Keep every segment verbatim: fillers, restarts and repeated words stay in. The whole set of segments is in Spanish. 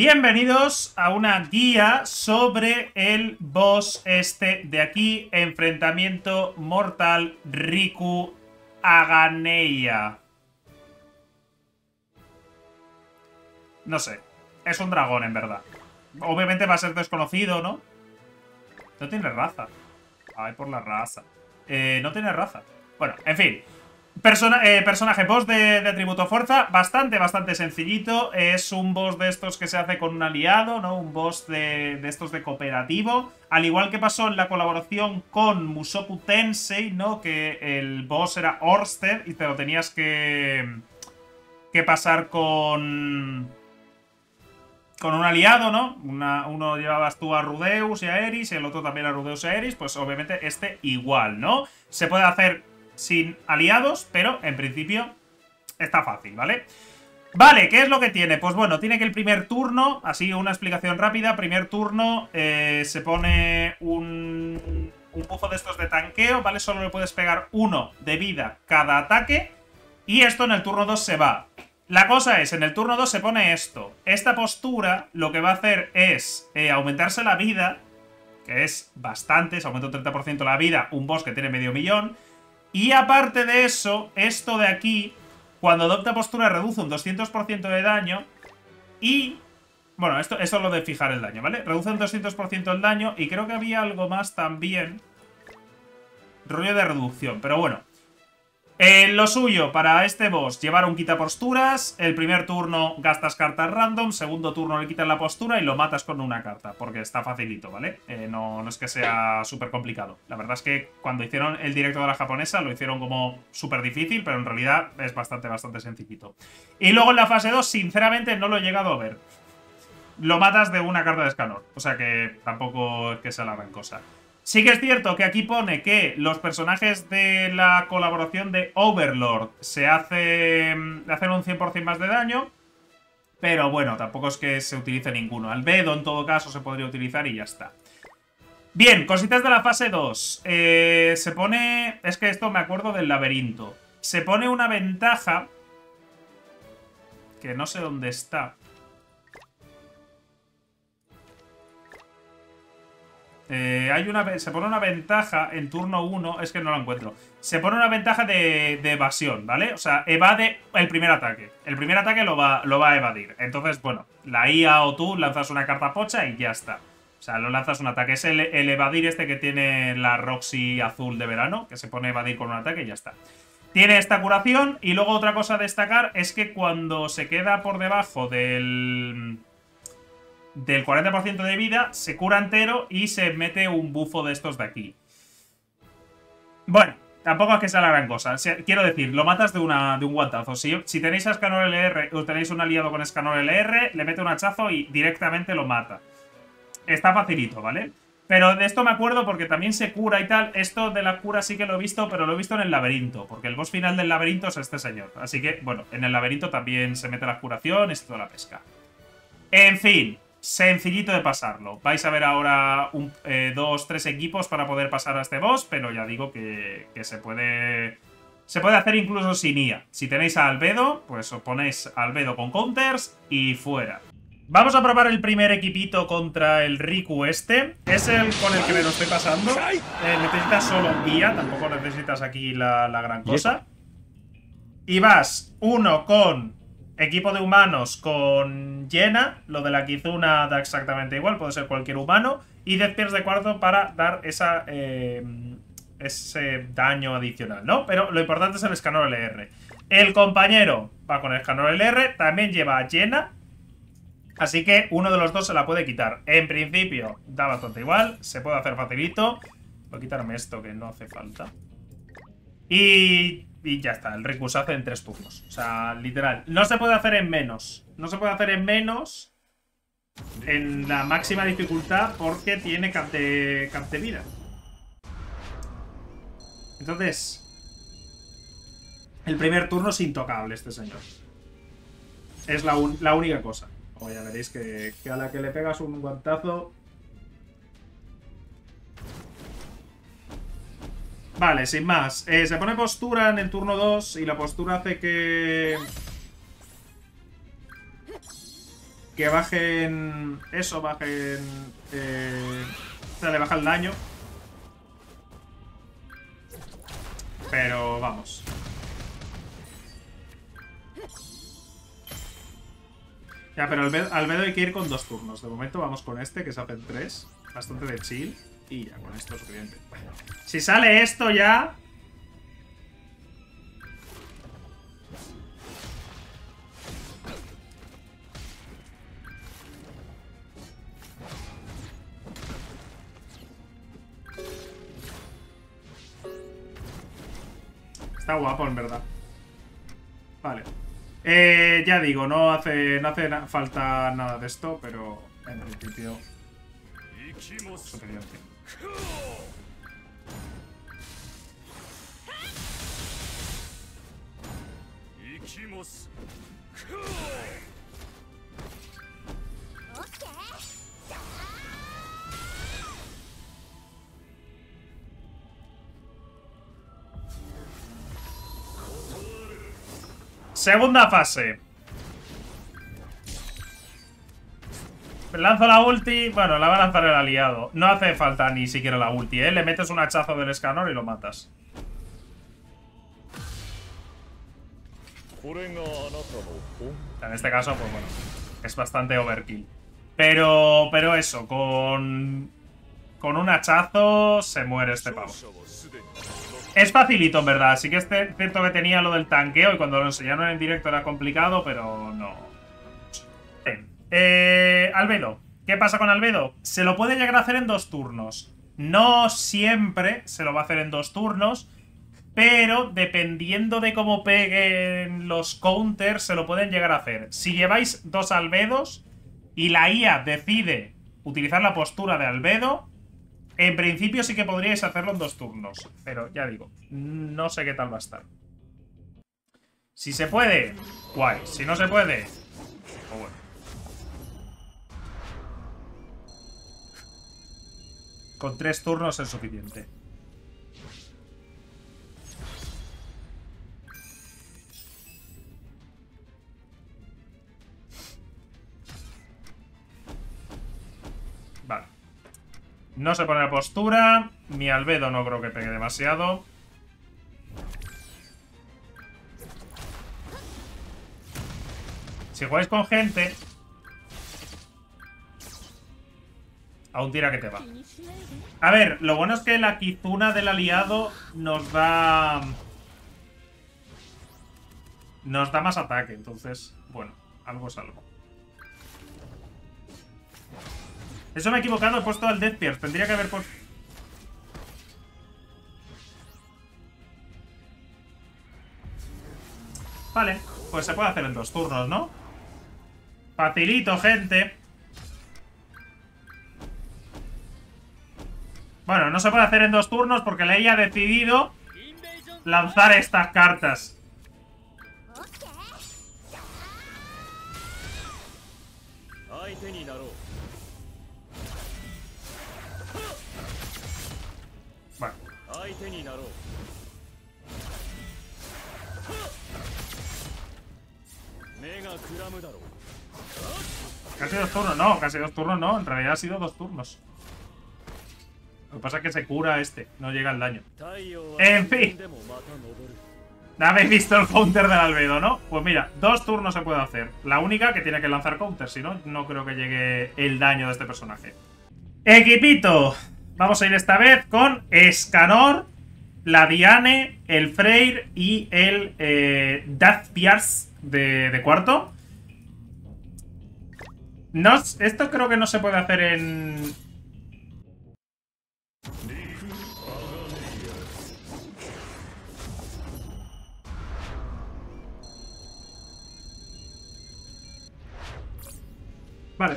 Bienvenidos a una guía sobre el boss este de aquí, enfrentamiento mortal Riku Aganeia. No sé, es un dragón en verdad. Obviamente va a ser desconocido, ¿no? No tiene raza. Ay, por la raza. Eh, no tiene raza. Bueno, en fin. Persona, eh, personaje boss de, de Tributo Fuerza, bastante, bastante sencillito. Es un boss de estos que se hace con un aliado, ¿no? Un boss de, de estos de cooperativo. Al igual que pasó en la colaboración con Mushoku Tensei, ¿no? Que el boss era Orsted y te lo tenías que, que pasar con... con un aliado, ¿no? Una, uno llevabas tú a Rudeus y a Eris, y el otro también a Rudeus y a Eris. Pues obviamente este igual, ¿no? Se puede hacer sin aliados, pero en principio está fácil, ¿vale? Vale, ¿qué es lo que tiene? Pues bueno, tiene que el primer turno, así una explicación rápida, primer turno eh, se pone un, un buffo de estos de tanqueo, ¿vale? Solo le puedes pegar uno de vida cada ataque y esto en el turno dos se va. La cosa es, en el turno dos se pone esto. Esta postura lo que va a hacer es eh, aumentarse la vida, que es bastante, se aumenta un treinta por ciento la vida, un boss que tiene medio millón. Y aparte de eso, esto de aquí, cuando adopta postura reduce un doscientos por ciento de daño y... Bueno, esto, esto es lo de fijar el daño, ¿vale? Reduce un doscientos por ciento el daño y creo que había algo más también. Rollo de reducción, pero bueno. Eh, lo suyo para este boss, llevar un quitaposturas. El primer turno gastas cartas random, segundo turno le quitas la postura y lo matas con una carta, porque está facilito, ¿vale? Eh, no, no es que sea súper complicado. La verdad es que cuando hicieron el directo de la japonesa lo hicieron como súper difícil, pero en realidad es bastante, bastante sencillito. Y luego en la fase dos, sinceramente, no lo he llegado a ver. Lo matas de una carta de Escanor, o sea que tampoco es que sea la gran cosa. Sí que es cierto que aquí pone que los personajes de la colaboración de Overlord se hacen, hacen un cien por ciento más de daño, pero bueno, tampoco es que se utilice ninguno. Albedo en todo caso se podría utilizar y ya está. Bien, cositas de la fase dos. Eh, se pone... Es que esto me acuerdo del laberinto. Se pone una ventaja que no sé dónde está. Eh, hay una, se pone una ventaja en turno uno, es que no la encuentro. Se pone una ventaja de, de evasión, ¿vale? O sea, evade el primer ataque. El primer ataque lo va, lo va a evadir. Entonces, bueno, la I A o tú lanzas una carta pocha y ya está. O sea, lo lanzas un ataque. Es el, el evadir este que tiene la Roxy azul de verano, que se pone a evadir con un ataque y ya está. Tiene esta curación y luego otra cosa a destacar es que cuando se queda por debajo del... del cuarenta por ciento de vida, se cura entero y se mete un bufo de estos de aquí. Bueno, tampoco es que sea la gran cosa. Quiero decir, lo matas de, una, de un guantazo. Si, si tenéis a Escanor L R o tenéis un aliado con Escanor L R, le mete un hachazo y directamente lo mata. Está facilito, ¿vale? Pero de esto me acuerdo porque también se cura y tal. Esto de la cura sí que lo he visto, pero lo he visto en el laberinto. Porque el boss final del laberinto es este señor. Así que, bueno, en el laberinto también se mete la curación y toda la pesca. En fin... Sencillito de pasarlo. Vais a ver ahora un, eh, dos, tres equipos para poder pasar a este boss, pero ya digo que, que se puede se puede hacer incluso sin I A. Si tenéis a Albedo, pues os ponéis a Albedo con counters y fuera. Vamos a probar el primer equipito contra el Riku este. Es el con el que me lo estoy pasando. Eh, necesitas solo I A, tampoco necesitas aquí la, la gran cosa. Y vas uno con... Equipo de humanos con Yena, lo de la Kizuna da exactamente igual, puede ser cualquier humano. Y Death Pierce de cuarto para dar esa, eh, ese daño adicional, ¿no? Pero lo importante es el Escanor L R. El compañero va con el Escanor L R, también lleva a Yena. Así que uno de los dos se la puede quitar. En principio da bastante igual, se puede hacer facilito. Voy a quitarme esto que no hace falta. Y... Y ya está, el Riku se hace en tres turnos. O sea, literal. No se puede hacer en menos. No se puede hacer en menos en la máxima dificultad porque tiene cap de, cap de vida. Entonces, el primer turno es intocable este señor. Es la, un, la única cosa. O ya veréis que, que a la que le pegas un guantazo... Vale, sin más. Eh, se pone postura en el turno dos y la postura hace que... que bajen eso, bajen... Eh, o sea, le baja el daño. Pero vamos. Ya, pero Albedo, Albedo hay que ir con dos turnos. De momento vamos con este, que se hacen tres. Bastante de chill. Y ya, con esto es suficiente. Si sale esto ya... Está guapo, en verdad. Vale. Eh, ya digo, no hace, no hace na falta nada de esto, pero en principio... Suficiente. Segunda fase. Lanzo la ulti. Bueno, la va a lanzar el aliado. No hace falta ni siquiera la ulti, ¿eh? Le metes un hachazo del Escanor y lo matas. En este caso, pues bueno, es bastante overkill. Pero, pero eso, con... Con un hachazo se muere este pavo. Es facilito, en verdad. Sí que es cierto que tenía lo del tanqueo y cuando lo enseñaron en directo era complicado, pero no. Eh, Albedo. ¿Qué pasa con Albedo? Se lo puede llegar a hacer en dos turnos. No siempre se lo va a hacer en dos turnos, pero dependiendo de cómo peguen los counters, se lo pueden llegar a hacer. Si lleváis dos Albedos y la I A decide utilizar la postura de Albedo... En principio sí que podríais hacerlo en dos turnos, pero ya digo, no sé qué tal va a estar. Si se puede, guay. Si no se puede, pues bueno. Con tres turnos es suficiente. No se pone la postura. Mi Albedo no creo que pegue demasiado. Si jugáis con gente, aún tira que te va. A ver, lo bueno es que la Kizuna del aliado nos da... Nos da más ataque. Entonces, bueno, algo es algo. Eso me he equivocado, he puesto al Death Pierce. Tendría que haber puesto... Vale, pues se puede hacer en dos turnos, ¿no? Facilito, gente. Bueno, no se puede hacer en dos turnos porque la I A ha decidido lanzar estas cartas. Bueno. Casi dos turnos, no, casi dos turnos no. En realidad ha sido dos turnos. Lo que pasa es que se cura este, no llega el daño. En fin. Habéis visto el counter del Albedo, ¿no? Pues mira, dos turnos se puede hacer. La única que tiene que lanzar counter, si no, no creo que llegue el daño de este personaje. Equipito. Vamos a ir esta vez con Escanor, la Diane, el Freyr y el eh, Daz Piers de, de cuarto. No, esto creo que no se puede hacer en... Vale.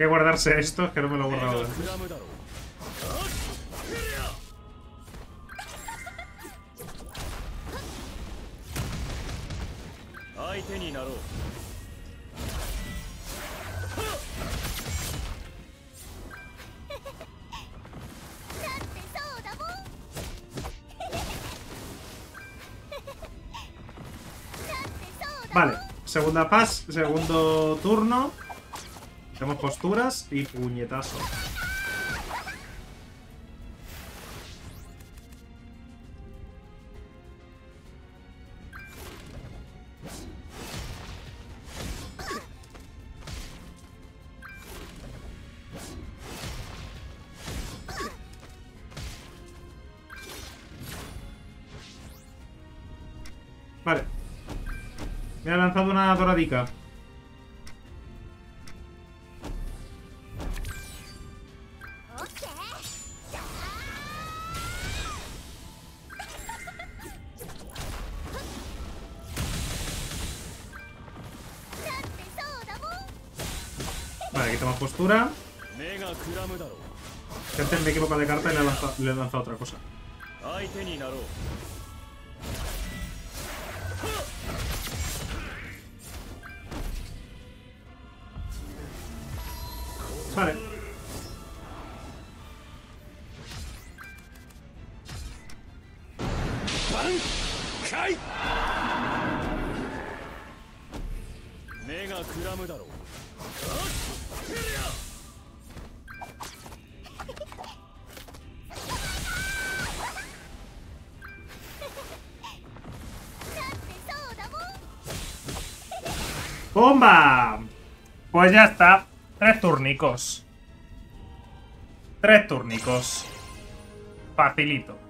Hay que guardarse esto, es que no me lo he guardado. Vale, segunda pas, segundo turno. Hacemos posturas y puñetazo. Vale. Me ha lanzado una doradica. Vale, quitamos postura. Que antes me equivoco de carta y le he lanzado, le he lanzado otra cosa. Vale. ¡Bomba! Pues ya está. Tres turnicos. Tres turnicos. Facilito.